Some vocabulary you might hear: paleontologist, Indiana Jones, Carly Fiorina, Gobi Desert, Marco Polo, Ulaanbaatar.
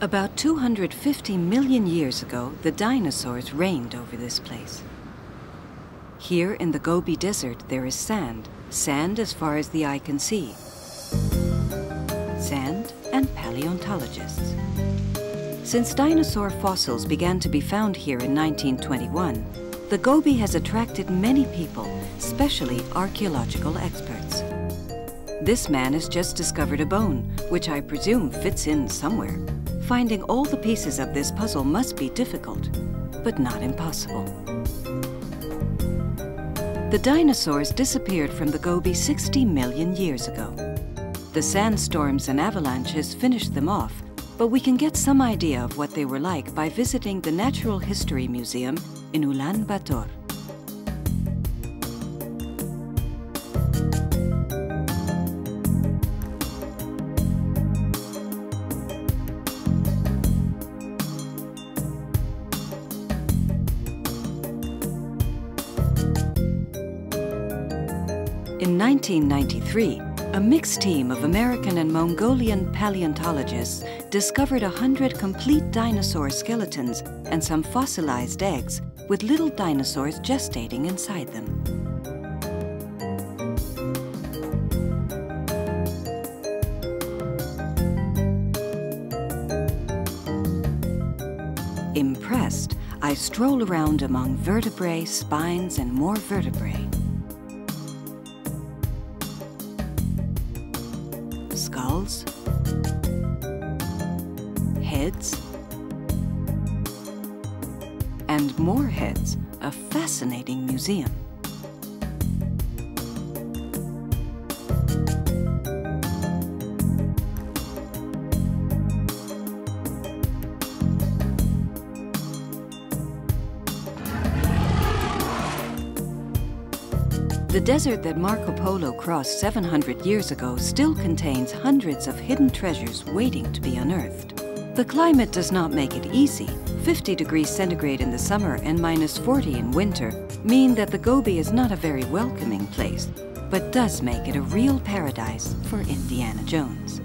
About 250 million years ago, the dinosaurs reigned over this place. Here in the Gobi Desert, there is sand, sand as far as the eye can see. Sand and paleontologists. Since dinosaur fossils began to be found here in 1921, the Gobi has attracted many people, especially archaeological experts. This man has just discovered a bone, which I presume fits in somewhere. Finding all the pieces of this puzzle must be difficult, but not impossible. The dinosaurs disappeared from the Gobi 60 million years ago. The sandstorms and avalanches finished them off, but we can get some idea of what they were like by visiting the Natural History Museum in Ulaanbaatar. In 1993, a mixed team of American and Mongolian paleontologists discovered 100 complete dinosaur skeletons and some fossilized eggs with little dinosaurs gestating inside them. Impressed, I stroll around among vertebrae, spines, and more vertebrae. Skulls, heads, and more heads, a fascinating museum. The desert that Marco Polo crossed 700 years ago still contains hundreds of hidden treasures waiting to be unearthed. The climate does not make it easy. 50 degrees centigrade in the summer and minus 40 in winter mean that the Gobi is not a very welcoming place, but does make it a real paradise for Indiana Jones.